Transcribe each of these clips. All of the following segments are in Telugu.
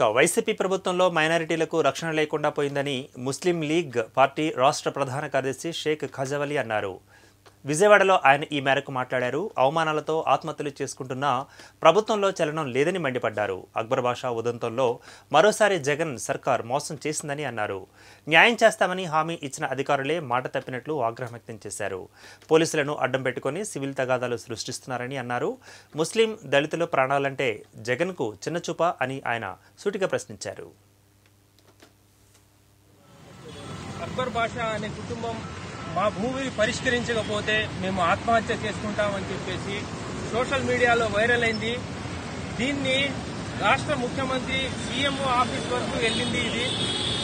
ఇక వైసీపీ ప్రభుత్వంలో మైనారిటీలకు రక్షణ లేకుండా పోయిందని ముస్లిం లీగ్ పార్టీ రాష్ట్ర ప్రధాన కార్యదర్శి షేక్ ఖజావలి అన్నారు। విజయవాడలో ఆయన ఈ మేరకు మాట్లాడారు। అవమానాలతో ఆత్మహత్యలు చేసుకుంటున్న ప్రభుత్వంలో చలనం లేదని మండిపడ్డారు। అక్బర్ బాషా ఉదంతంలో మరోసారి జగన్ సర్కార్ మోసం చేసిందని అన్నారు। న్యాయం చేస్తామని హామీ ఇచ్చిన అధికారులే మాట తప్పినట్లు ఆగ్రహం వ్యక్తం చేశారు। పోలీసులను అడ్డం పెట్టుకొని సివిల్ తగాదాలు సృష్టిస్తున్నారని అన్నారు। ముస్లిం దళితుల ప్రాణాలంటే జగన్కు చిన్నచూప అని ఆయన సూటిగా ప్రశ్నించారు। అక్బర్ బాషా అనే కుటుంబం మా భూమిని పరిష్కరించకపోతే మేము ఆత్మహత్య చేసుకుంటామని చెప్పేసి సోషల్ మీడియాలో వైరల్ అయింది। దీన్ని రాష్ట్ర ముఖ్యమంత్రి సీఎంఓ ఆఫీస్ వరకు వెళ్ళింది। ఇది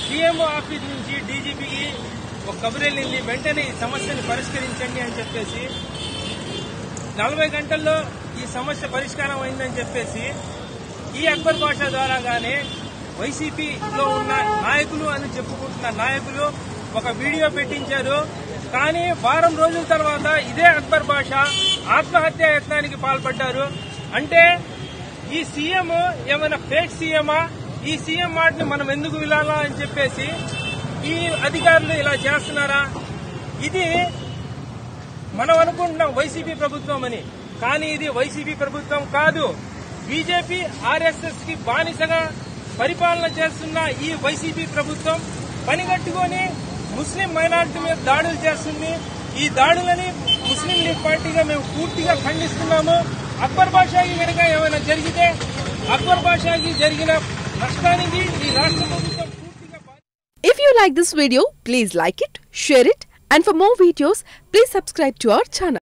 సీఎంఓ ఆఫీస్ నుంచి డీజీపీకి ఒక కబురు వెళ్ళింది, వెంటనే ఈ సమస్యను పరిష్కరించండి అని చెప్పేసి। 40 గంటల్లో ఈ సమస్య పరిష్కారం అయిందని చెప్పేసి ఈ అక్బర్ బాషా ద్వారాగానే వైసీపీలో ఉన్న నాయకులు అని చెప్పుకుంటున్న నాయకులు ఒక వీడియో పెట్టించారు। కానీ వారం రోజుల తర్వాత ఇదే అక్బర్ బాషా ఆత్మహత్యా యత్నానికి పాల్పడ్డారు। అంటే ఈ సీఎం ఏమైనా ఫేక్ సీఎమా? ఈ సీఎం మాటని మనం ఎందుకు వినాలా అని చెప్పేసి ఈ అధికారులు ఇలా చేస్తున్నారా? ఇది మనం అనుకుంటున్నాం వైసీపీ ప్రభుత్వం అని, కానీ ఇది వైసీపీ ప్రభుత్వం కాదు। బీజేపీ ఆర్ఎస్ఎస్ కి బానిసగా పరిపాలన చేస్తున్న ఈ వైసీపీ ప్రభుత్వం పనిగట్టుకొని ముస్లిం మైనారిటీ మీద దాడులు చేస్తుంది। ఈ దాడులని ముస్లిం లీగ్ పార్టీగా మేము పూర్తిగా ఖండిస్తున్నాము। అక్బర్ బాషాకి కనుక ఏమైనా జరిగితే అక్బర్ బాషాకి జరిగిన నష్టానికి ఈ రాష్ట్ర ప్రభుత్వం పూర్తిగా బాధ్యత. If you like this video please like it, share it, and for more videos please subscribe to our channel.